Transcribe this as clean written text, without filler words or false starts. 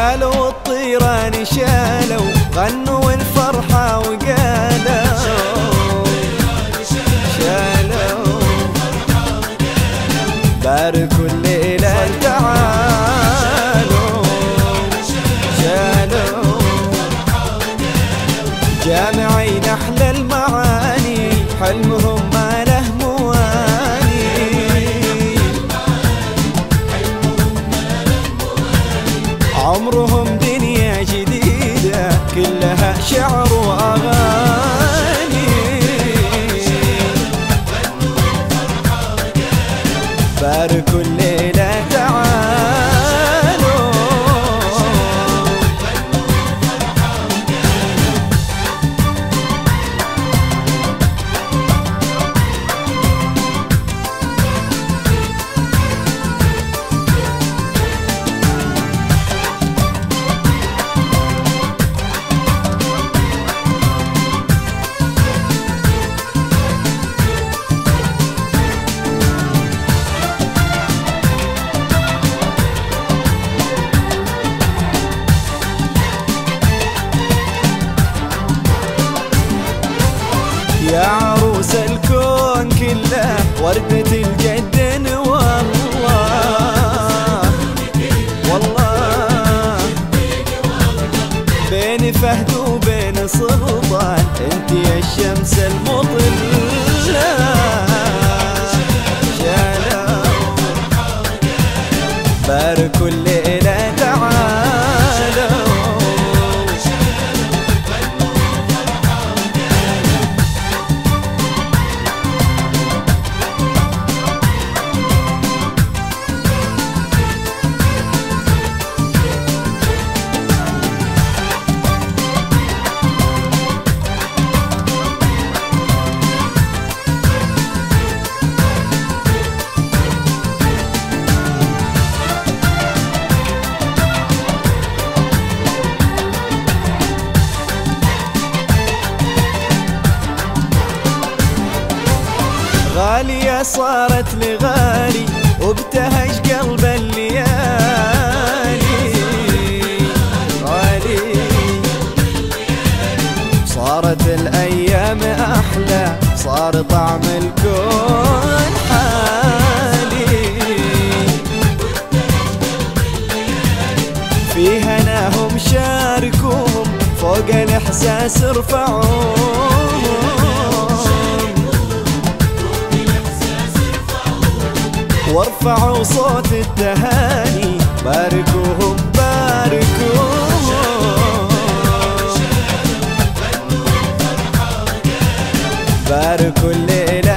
شالوا والطيران شالوا، غنوا الفرحة وقالوا شالوا، باركوا الليلة تعالوا شالوا، جامعين أحلى المعاني حلمهم ما له عمرهم، دنيا جديدة كلها شعر وأغاني، باركوا الليلة تعالوا. يا عروس الكون كله وردة الجدن، والله بين فهد وبين سلطان انت يا الشمس المطلة، شالوا باركوا الليلة تعالوا. غالية صارت لغالي وابتهج قلب الليالي، غالي صارت الأيام أحلى، صار طعم الكون حالي، في هناهم شاركوهم فوق الإحساس ارفعوهم، وارفعوا صوت التهاني، باركوهم باركوهم، باركوا الليلة.